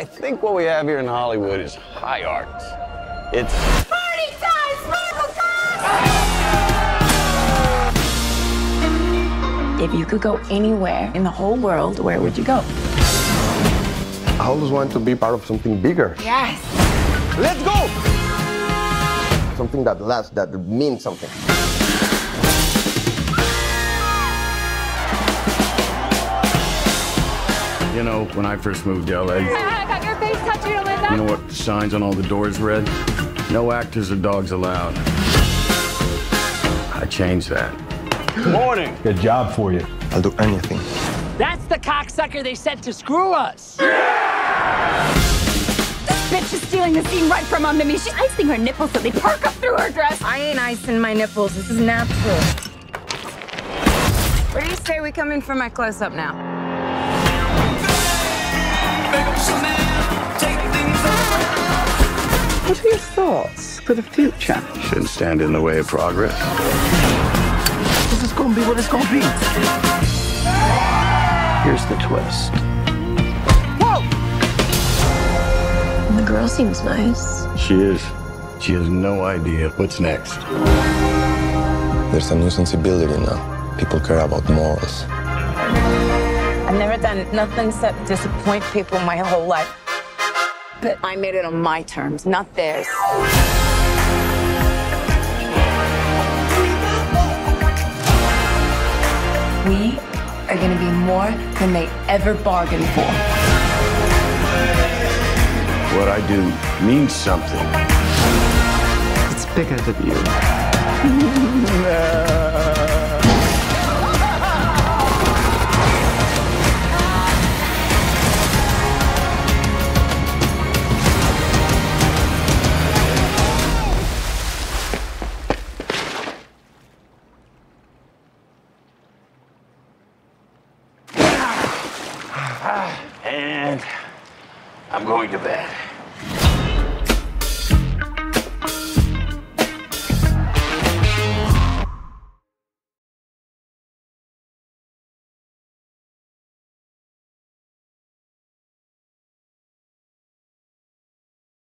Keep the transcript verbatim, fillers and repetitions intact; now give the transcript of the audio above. I think what we have here in Hollywood is high art. It's party time, sparkle time! If you could go anywhere in the whole world, where would you go? I always want to be part of something bigger. Yes! Let's go! Something that lasts, that means something. You know, when I first moved to L A, I got your face tattooed on my back. You know what signs on all the doors read? No actors or dogs allowed. I changed that. Good morning. Good job for you. I'll do anything. That's the cocksucker they sent to screw us. Yeah! This bitch is stealing the scene right from under me. She's icing her nipples so they perk up through her dress. I ain't icing my nipples. This is natural. Where do you say we come in for my close-up now? What are your thoughts for the future? Shouldn't stand in the way of progress. This is gonna be what it's gonna be. Here's the twist. Whoa! The girl seems nice. She is. She has no idea what's next. There's a new sensibility now. People care about morals. I've never done nothing except disappoint people my whole life. But I made it on my terms, not theirs. We are gonna be more than they ever bargained for. What I do means something. It's bigger than you. No. And I'm going to bed.